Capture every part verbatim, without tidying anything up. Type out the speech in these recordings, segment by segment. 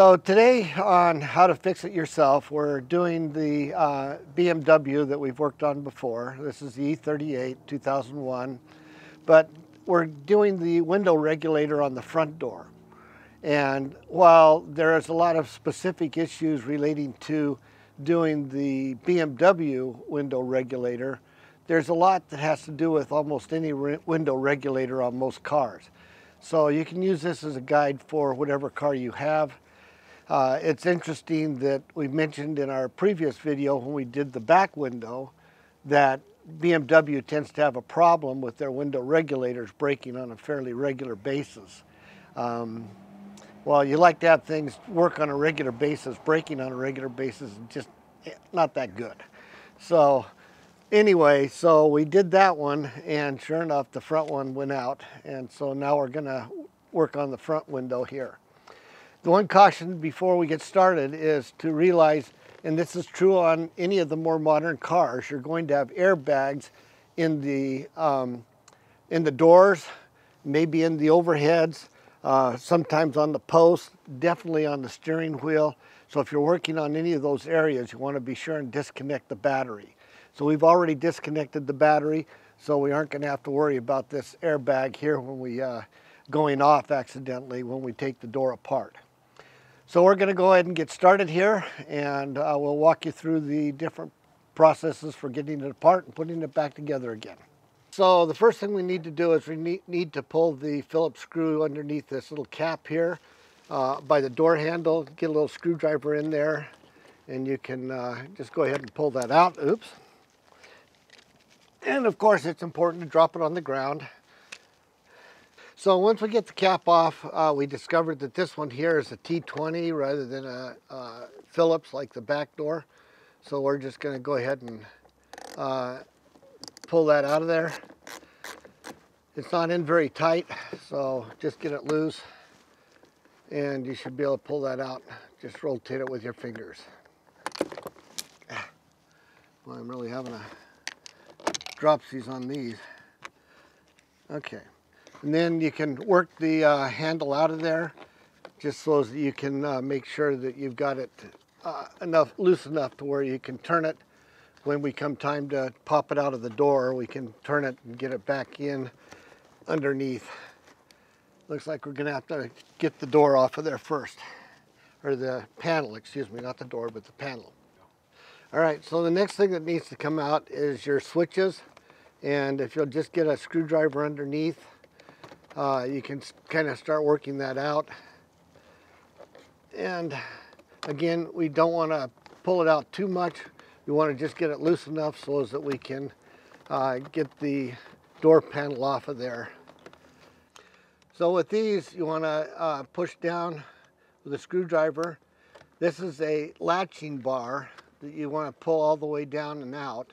So today on How to Fix It Yourself, we're doing the uh, B M W that we've worked on before. This is the E thirty-eight two thousand one, but we're doing the window regulator on the front door. And while there is a lot of specific issues relating to doing the B M W window regulator, there's a lot that has to do with almost any re window regulator on most cars. So you can use this as a guide for whatever car you have. Uh, it's interesting that we mentioned in our previous video when we did the back window that B M W tends to have a problem with their window regulators breaking on a fairly regular basis. Um, well, you like to have things work on a regular basis. Breaking on a regular basis is just not that good. So anyway, so we did that one, and sure enough, the front one went out. And so now we're going to work on the front window here. The one caution before we get started is to realize, and this is true on any of the more modern cars, you're going to have airbags in the, um, in the doors, maybe in the overheads, uh, sometimes on the post, definitely on the steering wheel. So if you're working on any of those areas, you want to be sure and disconnect the battery. So we've already disconnected the battery, so we aren't going to have to worry about this airbag here when we uh, going off accidentally when we take the door apart. So we're going to go ahead and get started here, and uh, we'll walk you through the different processes for getting it apart and putting it back together again. So the first thing we need to do is we need to pull the Phillips screw underneath this little cap here uh, by the door handle. Get a little screwdriver in there, and you can uh, just go ahead and pull that out. Oops. And of course it's important to drop it on the ground. So once we get the cap off, uh, we discovered that this one here is a T twenty rather than a, a Phillips like the back door. So we're just going to go ahead and uh, pull that out of there. It's not in very tight, so just get it loose. And you should be able to pull that out. Just rotate it with your fingers. Well, I'm really having a dropsies on these. Okay. And then you can work the uh, handle out of there, just so that you can uh, make sure that you've got it uh, enough, loose enough to where you can turn it. When we come time to pop it out of the door, we can turn it and get it back in underneath. Looks like we're going to have to get the door off of there first, or the panel, excuse me, not the door, but the panel. All right, so the next thing that needs to come out is your switches, and if you'll just get a screwdriver underneath, Uh, you can kind of start working that out. And again, we don't want to pull it out too much. We want to just get it loose enough so as that we can uh, get the door panel off of there. So with these, you want to uh, push down with a screwdriver. This is a latching bar that you want to pull all the way down and out,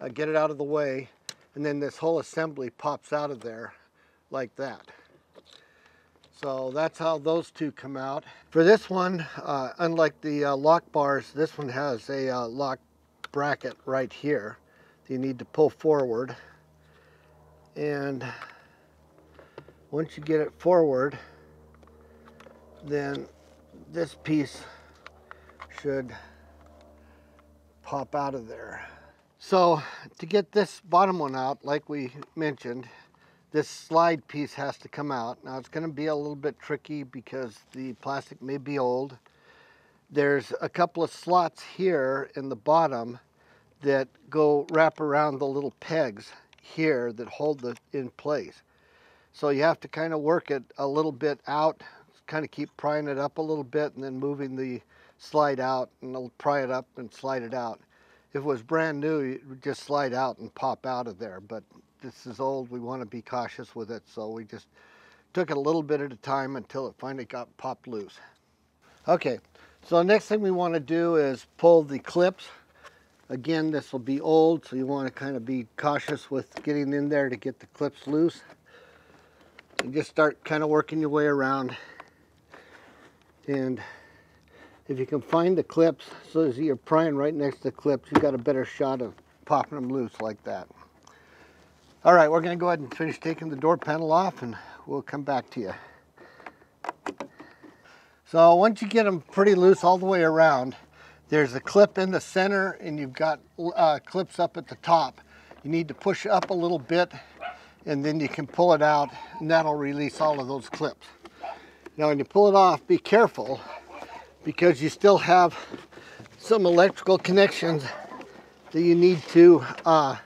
uh, get it out of the way, and then this whole assembly pops out of there. Like that. So that's how those two come out. For this one, uh, unlike the uh, lock bars, this one has a uh, lock bracket right here. You need to pull forward, and once you get it forward, then this piece should pop out of there. So to get this bottom one out, like we mentioned, this slide piece has to come out. Now it's going to be a little bit tricky because the plastic may be old. There's a couple of slots here in the bottom that go wrap around the little pegs here that hold it in place. So you have to kind of work it a little bit out, kind of keep prying it up a little bit and then moving the slide out, and it'll pry it up and slide it out. If it was brand new, it would just slide out and pop out of there, but this is old. We want to be cautious with it, so we just took it a little bit at a time until it finally got popped loose. Okay, so the next thing we want to do is pull the clips. Again, this will be old, so you want to kind of be cautious with getting in there to get the clips loose. And just start kind of working your way around. And if you can find the clips, so as you're prying right next to the clips, you've got a better shot of popping them loose like that. All right, we're going to go ahead and finish taking the door panel off, and we'll come back to you. So once you get them pretty loose all the way around, there's a clip in the center and you've got uh, clips up at the top. You need to push up a little bit and then you can pull it out, and that'll release all of those clips. Now when you pull it off, be careful, because you still have some electrical connections that you need to uh,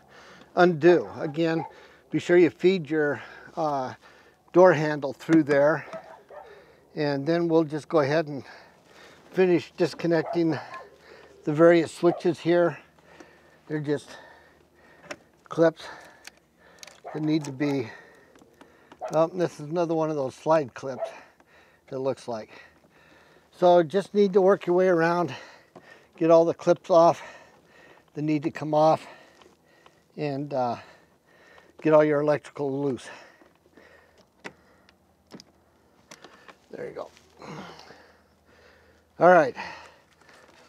undo. Again, be sure you feed your uh, door handle through there, and then we'll just go ahead and finish disconnecting the various switches here. They're just clips that need to be, oh, this is another one of those slide clips, it looks like. So just need to work your way around, get all the clips off that need to come off, and uh, get all your electrical loose. There you go. All right,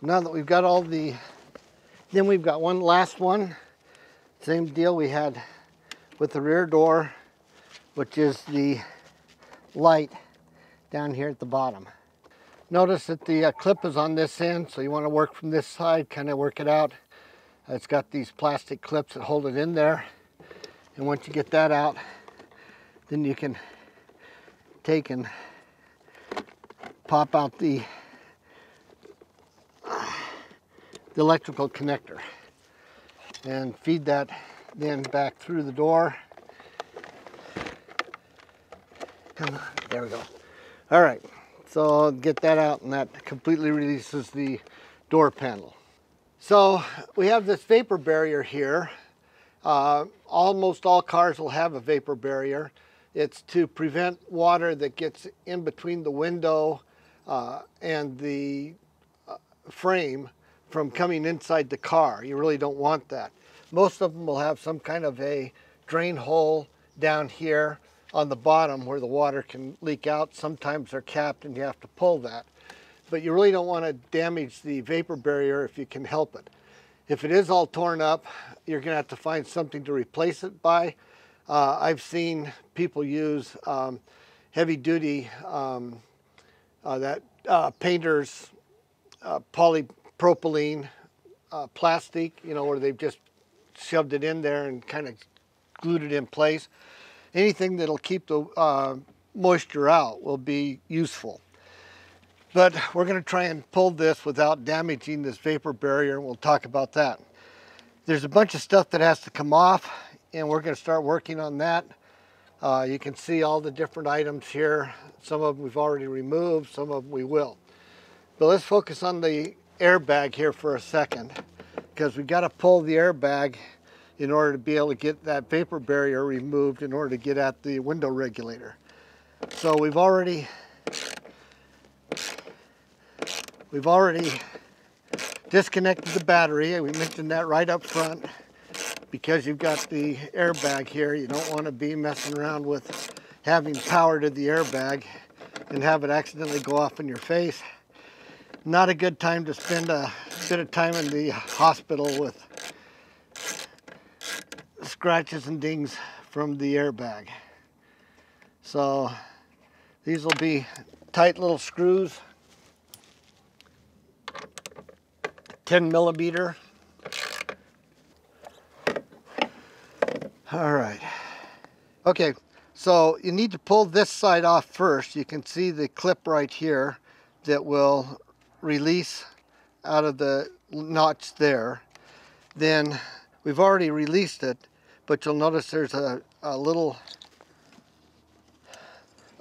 now that we've got all the, then we've got one last one, same deal we had with the rear door, which is the light down here at the bottom. Notice that the uh, clip is on this end, so you want to work from this side, kind of work it out. It's got these plastic clips that hold it in there, and once you get that out, then you can take and pop out the, uh, the electrical connector and feed that then back through the door. Come on, there we go. All right, so get that out, and that completely releases the door panel. So we have this vapor barrier here. Uh, almost all cars will have a vapor barrier. It's to prevent water that gets in between the window uh, and the uh, frame from coming inside the car. You really don't want that. Most of them will have some kind of a drain hole down here on the bottom where the water can leak out. Sometimes they're capped and you have to pull that. But you really don't want to damage the vapor barrier if you can help it. If it is all torn up, you're going to have to find something to replace it by. Uh, I've seen people use um, heavy duty, um, uh, that uh, painter's uh, polypropylene uh, plastic, you know, where they've just shoved it in there and kind of glued it in place. Anything that'll keep the uh, moisture out will be useful. But we're going to try and pull this without damaging this vapor barrier, and we'll talk about that. There's a bunch of stuff that has to come off, and we're going to start working on that. Uh, you can see all the different items here. Some of them we've already removed, some of them we will. But let's focus on the airbag here for a second, because we've got to pull the airbag in order to be able to get that vapor barrier removed in order to get at the window regulator. So we've already, we've already disconnected the battery. We mentioned that right up front, because you've got the airbag here. You don't want to be messing around with having power to the airbag and have it accidentally go off in your face. Not a good time to spend a bit of time in the hospital with scratches and dings from the airbag. So these will be tight little screws, ten millimeter. All right, okay, so you need to pull this side off first. You can see the clip right here that will release out of the notch there. Then we've already released it, but you'll notice there's a, a little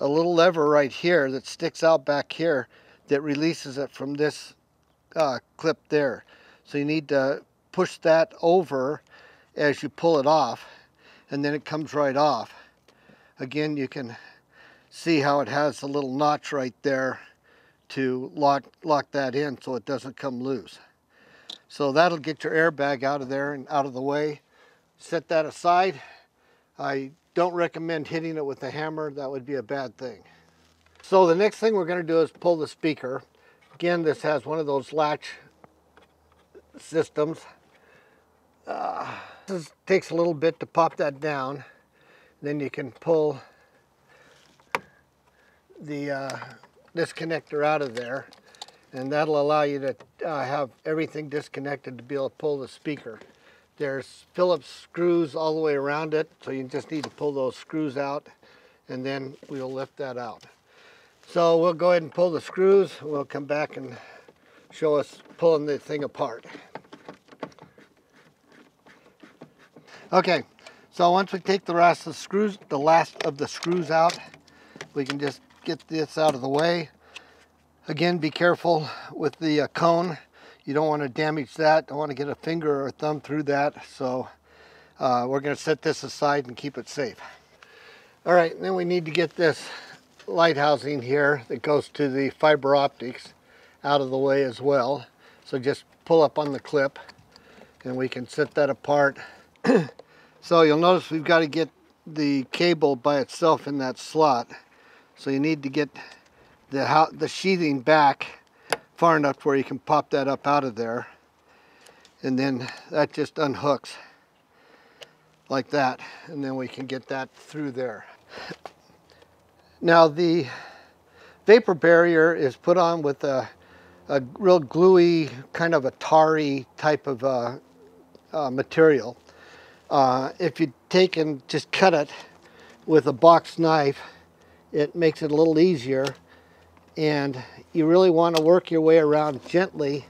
a little lever right here that sticks out back here that releases it from this uh, clip there. So you need to push that over as you pull it off, and then it comes right off. Again, you can see how it has a little notch right there to lock, lock that in so it doesn't come loose. So that'll get your airbag out of there and out of the way. Set that aside. I don't recommend hitting it with a hammer. That would be a bad thing. So the next thing we're going to do is pull the speaker. Again, this has one of those latch systems. Uh, this takes a little bit to pop that down. Then you can pull the uh, this connector out of there, and that'll allow you to uh, have everything disconnected to be able to pull the speaker. There's Phillips screws all the way around it, so you just need to pull those screws out, and then we'll lift that out. So we'll go ahead and pull the screws. We'll come back and show us pulling the thing apart. Okay, so once we take the rest of the screws, the last of the screws out, we can just get this out of the way. Again, be careful with the uh, cone. You don't want to damage that. Don't want to get a finger or a thumb through that. So uh, we're going to set this aside and keep it safe. All right, then we need to get this light housing here that goes to the fiber optics out of the way as well. So just pull up on the clip and we can set that apart. So you'll notice we've got to get the cable by itself in that slot. So you need to get the, the sheathing back far enough where you can pop that up out of there. And then that just unhooks like that. And then we can get that through there. Now the vapor barrier is put on with a, a real gluey, kind of a tarry type of uh, uh, material. Uh, if you take and just cut it with a box knife, it makes it a little easier. And you really want to work your way around gently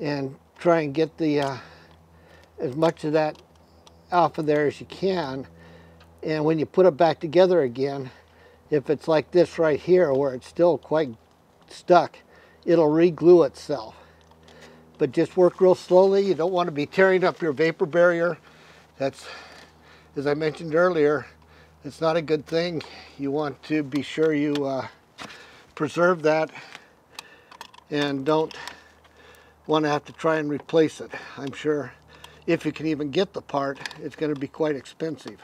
and try and get the uh, as much of that off of there as you can. And when you put it back together again, if it's like this right here where it's still quite stuck, it'll re-glue itself. But just work real slowly. You don't want to be tearing up your vapor barrier. That's, as I mentioned earlier, it's not a good thing. You want to be sure you uh, preserve that and don't want to have to try and replace it. I'm sure if you can even get the part, it's going to be quite expensive.